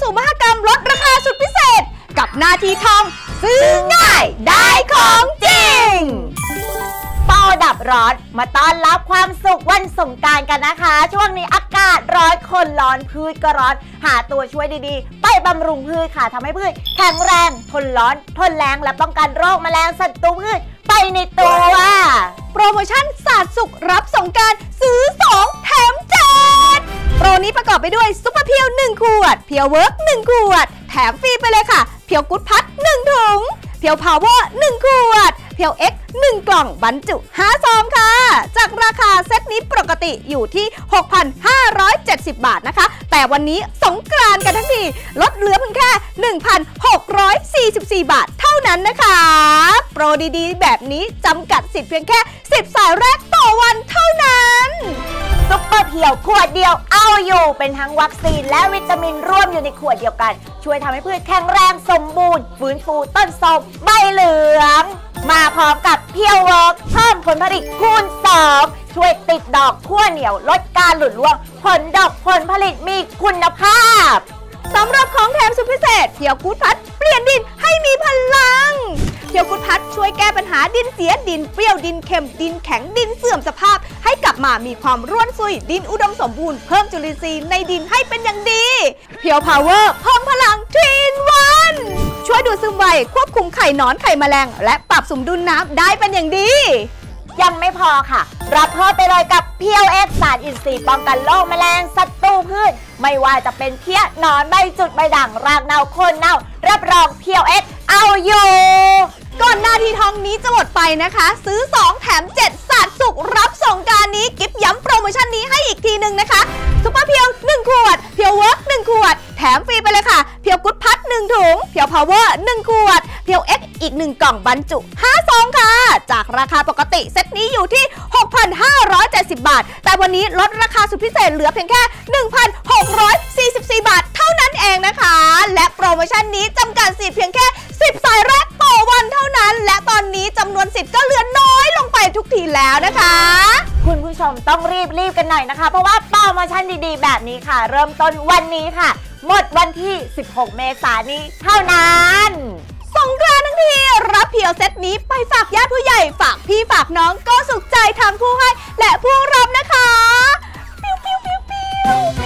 สู่มหกรรมลดราคาสุดพิเศษกับหน้าที่ทองซื้อง่ายได้ของจริงเป่าดับร้อนมาต้อนรับความสุขวันสงกรานต์กันนะคะช่วงนี้อากาศร้อนคนร้อนพืชก็ร้อนหาตัวช่วยดีๆไปบำรุงพืชค่ะทำให้พืชแข็งแรงทนร้อนทนแรงและป้องกันโรคแมลงศัตรูพืชไปในตัวโปรโมชั่นสาดสุขรับสงกรานต์ซื้อ2แถม7โปรนี้ประกอบไปด้วยซุปเปอร์เพียว1ขวดเพียวเวิร์ก1ขวดแถมฟรีไปเลยค่ะเพียวกุ๊ดพัด1ถุงเพียวพาวเวอร์1ขวดเพียว X 1 กล่องบรรจุ5ซองค่ะจากราคาเซตนี้ปกติอยู่ที่ 6,570 บาทนะคะแต่วันนี้สงกรานต์กันทั้งทีลดเหลือเพียงแค่ 1,644 บาทเท่านั้นนะคะโปรดีๆแบบนี้จำกัดสิทธิ์เพียงแค่10สายแรกต่อวันเท่านั้นซุปเปอร์เพียวขวดเดียวเอาอยู่เป็นทั้งวัคซีนและวิตามินร่วมอยู่ในขวดเดียวกันช่วยทำให้พืชแข็งแรงสมบูรณ์ฟื้นฟูต้นส้มใบเหลืองมาพร้อมกับเพียวเวิร์กเพิ่มผลผลิตคูณ2ช่วยติดดอกขั้วเหนียวลดการหลุดร่วงผลดอกผลผลิตมีคุณภาพสำหรับของแถมสุดพิเศษเพียวกู๊ดพัดเปลี่ยนดินให้มีพลังเพียวกุ๊ดพัดช่วยแก้ปัญหาดินเสียดินเปรี้ยวดินเค็มดินแข็งดินเสื่อมสภาพให้กลับมามีความร่วนซุยดินอุดมสมบูรณ์เพิ่มจุลินทรีย์ในดินให้เป็นอย่างดีเพียวพาวเวอร์เพิ่มพลัง3 in 1ช่วยดูดซึมไวควบคุมไข่หนอนไข่แมลงและปรับสมดุลน้ำได้เป็นอย่างดียังไม่พอค่ะรับเพิ่มไปเลยกับเพียวเอ็กซ์สารอินทรีย์ป้องกันโรคแมลงศัตรูพืชไม่ว่าจะเป็นเพี้ยหนอนใบจุดใบด่างรากเน่าโคนเน่ารับรองเพียวเอ็กซ์เอาอยู่ก่อนหน้าที่ทองนี้จะหมดไปนะคะซื้อ2แถม7สาดสุขรับสงกรานต์นี้กิ๊บย้ำโปรโมชั่นนี้ให้อีกทีนึงนะคะซุปเปอร์เพียว1ขวดเพียวเวิร์ก1ขวดแถมฟรีไปเลยค่ะเพียวกุ๊ดพัด1ถุงเพียวพาวเวอร์1ขวดเพียว X อีก1กล่องบรรจุ5ซองค่ะจากราคาปกติเซตนี้อยู่ที่ 6,570 บาทแต่วันนี้ลดราคาสุดพิเศษเหลือเพียงแค่ 1,644 บาทเท่านั้นเองนะคะและโปรโมชั่นนี้จำกัดสิทธิ์เพียงแค่10สายแรกต่อวันเท่านั้นและตอนนี้จำนวนสิทธิ์ก็เหลือน้อยลงไปทุกทีแล้วนะคะคุณผู้ชมต้องรีบกันหน่อยนะคะเพราะว่าโปรโมชั่นดีๆแบบนี้ค่ะเริ่มต้นวันนี้ค่ะหมดวันที่16เมษายนนี้เท่านั้นสงกรานต์ทั้งทีรับเพียวเซตนี้ไปฝากญาติผู้ใหญ่ฝากพี่ฝากน้องก็สุขใจทั้งผู้ให้และผู้รับนะคะปิ้ว